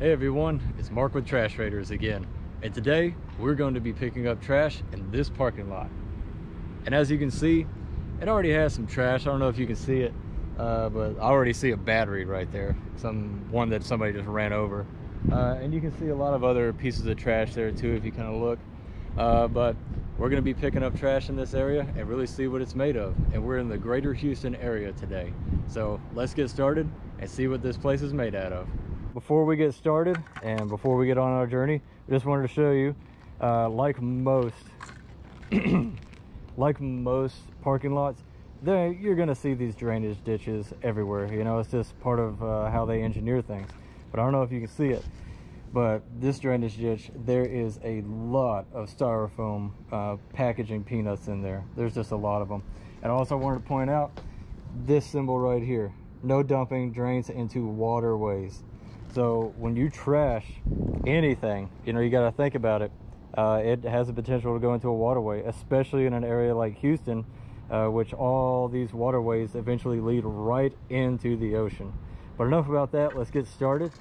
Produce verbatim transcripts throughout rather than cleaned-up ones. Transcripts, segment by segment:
Hey everyone, it's Mark with Trash Raiders again, and today we're going to be picking up trash in this parking lot. And as you can see, it already has some trash. I don't know if you can see it, uh, but I already see a battery right there, some one that somebody just ran over. Uh, and you can see a lot of other pieces of trash there too if you kind of look. Uh, but we're going to be picking up trash in this area and really see what it's made of. And we're in the greater Houston area today. So let's get started and see what this place is made out of. Before we get started and before we get on our journey, I just wanted to show you, uh, like most like most parking lots, there you're going to see these drainage ditches everywhere. You know, it's just part of uh, how they engineer things. But I don't know if you can see it, but this drainage ditch, there is a lot of styrofoam uh, packaging peanuts in there. There's just a lot of them. And I also wanted to point out this symbol right here: no dumping, drains into waterways. So when you trash anything, you know, you got to think about it. Uh, it has the potential to go into a waterway, especially in an area like Houston, uh, which all these waterways eventually lead right into the ocean. But enough about that. Let's get started.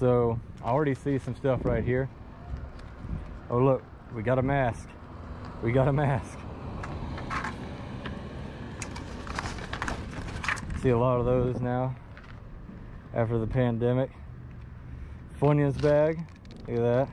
So I already see some stuff right here. Oh, look, we got a mask. We got a mask. See a lot of those now after the pandemic. Funyuns bag, look at that.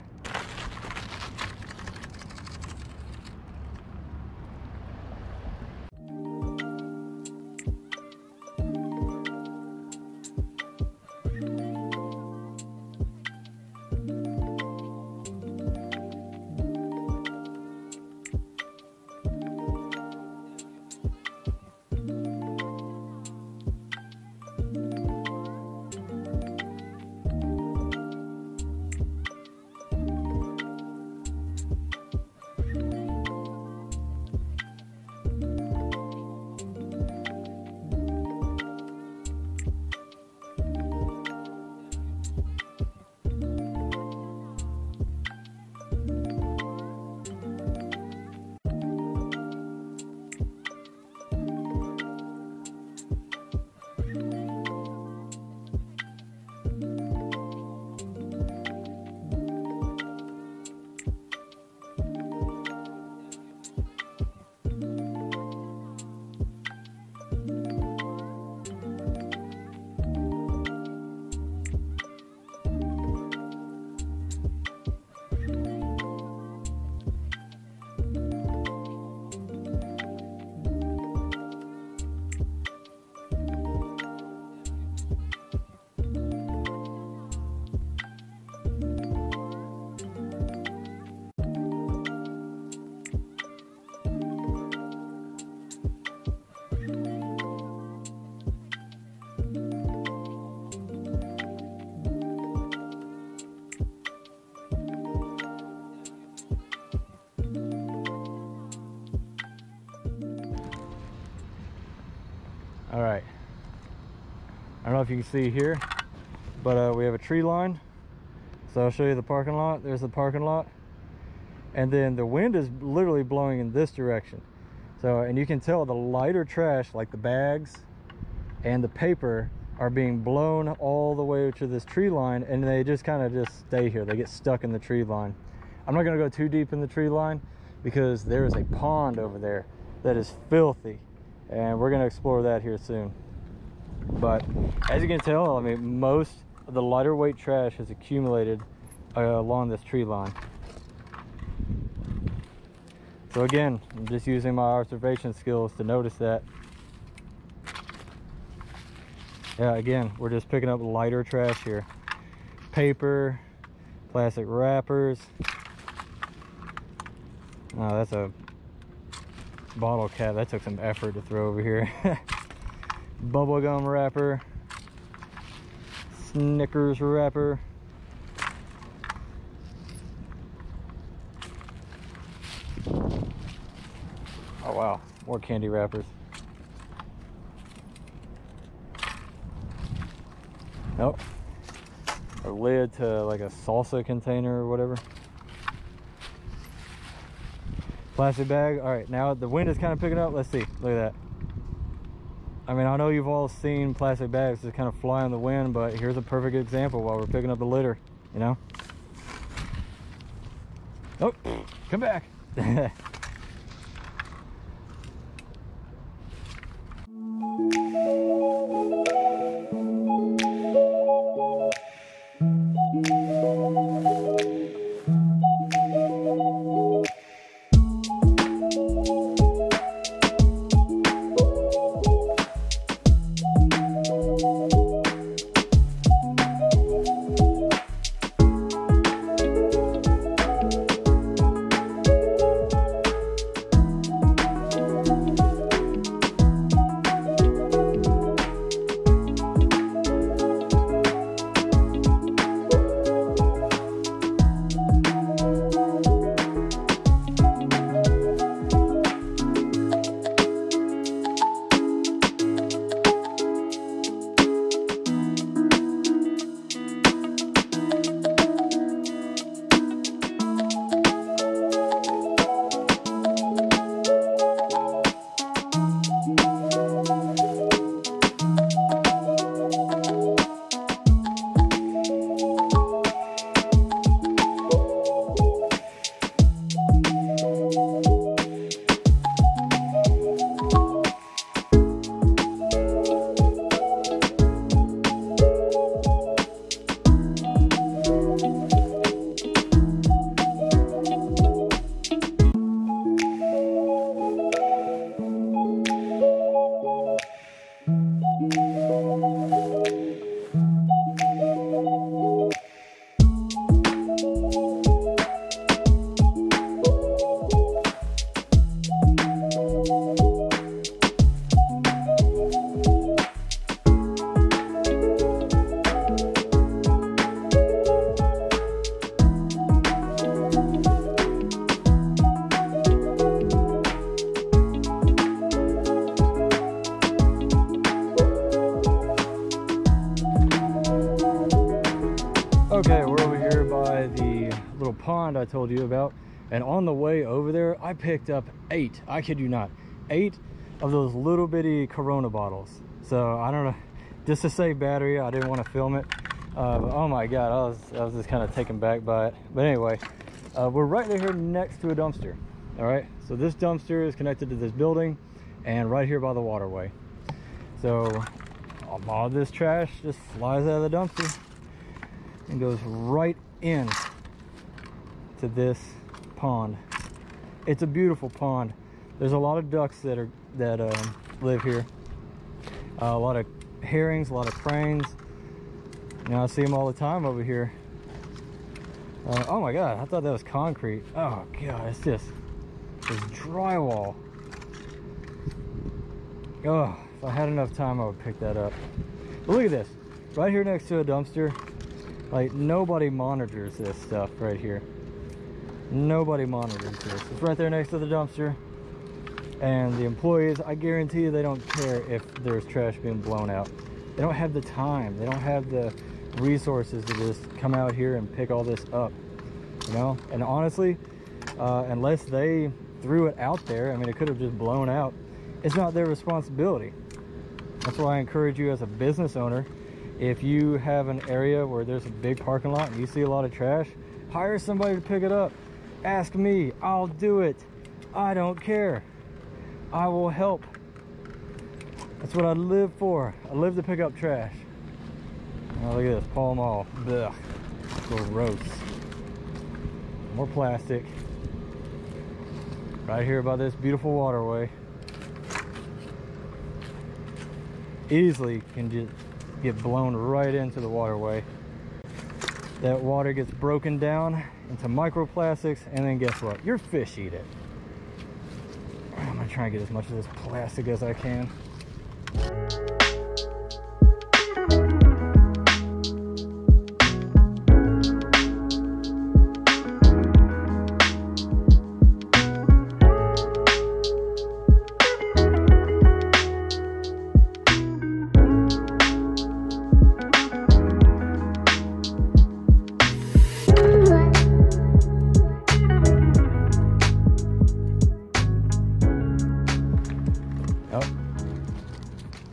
All right, I don't know if you can see here, but uh, we have a tree line. So I'll show you the parking lot. There's the parking lot. And then the wind is literally blowing in this direction. So, and you can tell the lighter trash, like the bags and the paper, are being blown all the way to this tree line, and they just kind of just stay here. They get stuck in the tree line. I'm not gonna go too deep in the tree line because there is a pond over there that is filthy. And we're going to explore that here soon. But as you can tell, I mean, most of the lighter weight trash has accumulated uh, along this tree line. So again, I'm just using my observation skills to notice that. Yeah, again, we're just picking up lighter trash here. Paper, plastic wrappers. Oh, that's a bottle cap. That took some effort to throw over here. Bubblegum wrapper, Snickers wrapper. Oh wow, more candy wrappers. Nope. A lid to like a salsa container or whatever. Plastic bag. All right, now the wind is kind of picking up. Let's see. Look at that. I mean, I know you've all seen plastic bags that kind of fly in the wind, but here's a perfect example while we're picking up the litter. you know? Oh, come back. Okay, we're over here by the little pond I told you about, and on the way over there I picked up eight, I kid you not, eight of those little bitty Corona bottles. So I don't know, just to save battery I didn't want to film it. Uh, but oh my god, I was, I was just kind of taken back by it. But anyway, uh, we're right here next to a dumpster. All right, so this dumpster is connected to this building and right here by the waterway, so all this trash just flies out of the dumpster and goes right in to this pond. It's a beautiful pond. There's a lot of ducks that are that um, live here, uh, a lot of herrings, a lot of cranes. You know, I see them all the time over here. Uh, oh my god, I thought that was concrete. Oh god, it's just this drywall. Oh, if I had enough time I would pick that up. But look at this, right here next to a dumpster. Like, nobody monitors this stuff right here. Nobody monitors this. It's right there next to the dumpster. And the employees, I guarantee you they don't care if there's trash being blown out. They don't have the time. They don't have the resources to just come out here and pick all this up, you know? And honestly, uh, unless they threw it out there, I mean, it could have just blown out. It's not their responsibility. That's why I encourage you as a business owner, if you have an area where there's a big parking lot and you see a lot of trash, hire somebody to pick it up. Ask me, I'll do it. I don't care. I will help. That's what I live for. I live to pick up trash. Oh, look at this, Pall Mall. Ugh, gross. More plastic. Right here by this beautiful waterway. Easily can just get blown right into the waterway. That water gets broken down into microplastics, and then guess what? Your fish eat it. I'm gonna try and get as much of this plastic as I can.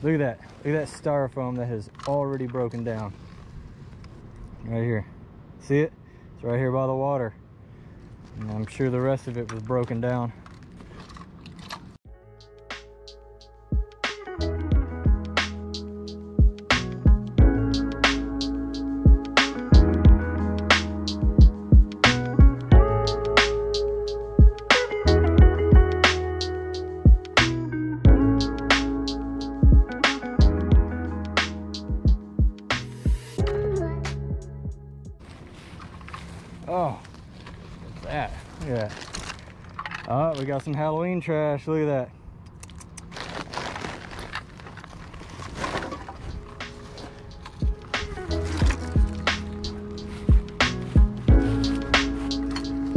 Look at that. Look at that styrofoam that has already broken down. Right here. See it? It's right here by the water. And I'm sure the rest of it was broken down. Oh, what's that? Look at that. Oh, we got some Halloween trash. Look at that.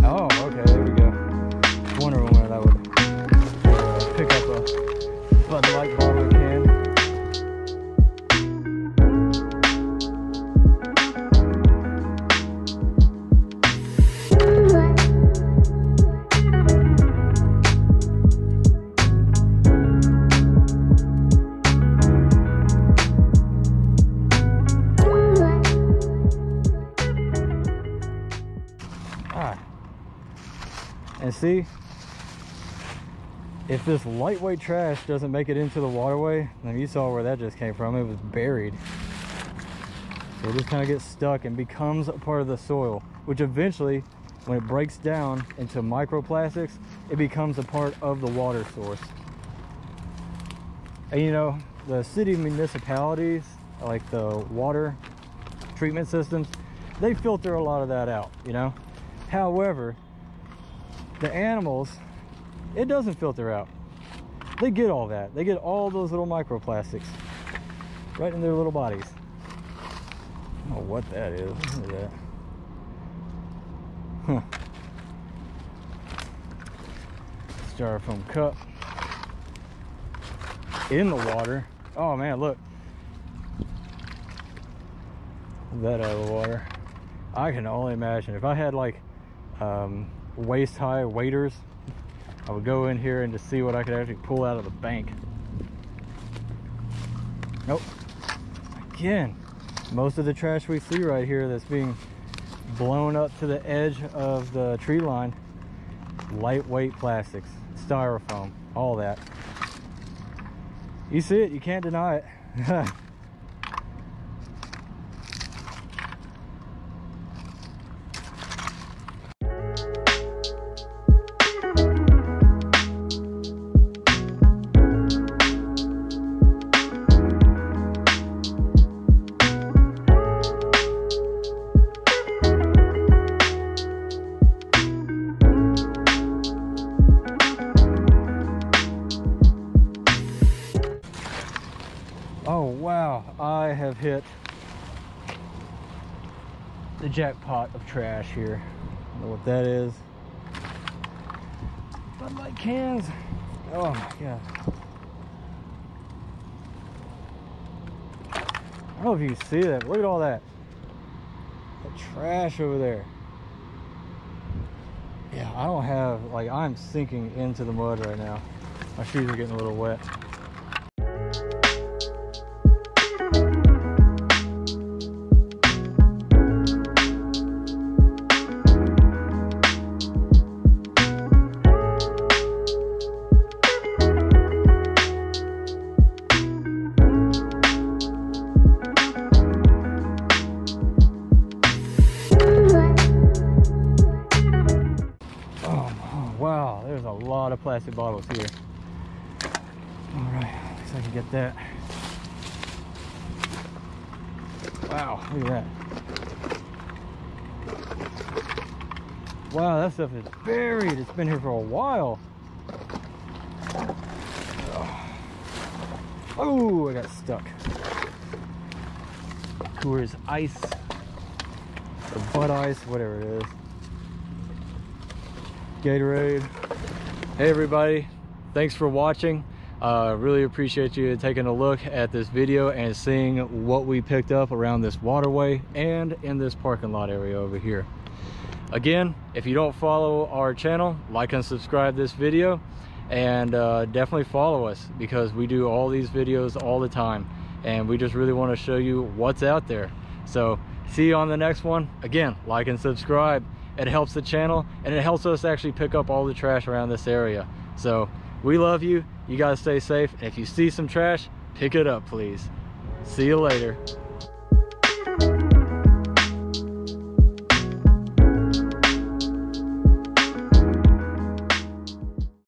Oh, okay, there we go. I was wondering where that would uh, pick up a Bud Light bottle can. And see, if this lightweight trash doesn't make it into the waterway, then you saw where that just came from. It was buried. So it just kind of gets stuck and becomes a part of the soil, which eventually, when it breaks down into microplastics, it becomes a part of the water source. And you know, the city municipalities, like the water treatment systems, they filter a lot of that out, you know? However, the animals, it doesn't filter out. They get all that. They get all those little microplastics right in their little bodies. I don't know what that is. Look at that. Huh. Styrofoam cup in the water. Oh man, look. That out of the water. I can only imagine if I had like um waist-high waders, I would go in here and just see what I could actually pull out of the bank. Nope. Again, most of the trash we see right here that's being blown up to the edge of the tree line, lightweight plastics, styrofoam, all that. You see it, you can't deny it. Oh wow, I have hit the jackpot of trash here. I don't know what that is. Bud Light cans. Oh my god. I don't know if you can see that. Look at all that. That trash over there. Yeah, I don't have, like, I'm sinking into the mud right now. My shoes are getting a little wet. Plastic bottles here. All right, looks like I can get that. Wow, look at that. Wow, that stuff is buried. It's been here for a while. Oh, I got stuck. Coors Ice, or Bud Ice, whatever it is. Gatorade. Hey everybody, thanks for watching. Uh, really appreciate you taking a look at this video and seeing what we picked up around this waterway and in this parking lot area over here. Again, if you don't follow our channel, like and subscribe this video, and uh, definitely follow us, because we do all these videos all the time and we just really want to show you what's out there. So See you on the next one. Again, like and subscribe. It helps the channel and it helps us actually pick up all the trash around this area. So we love you. You guys stay safe. And if you see some trash, pick it up, please. See you later.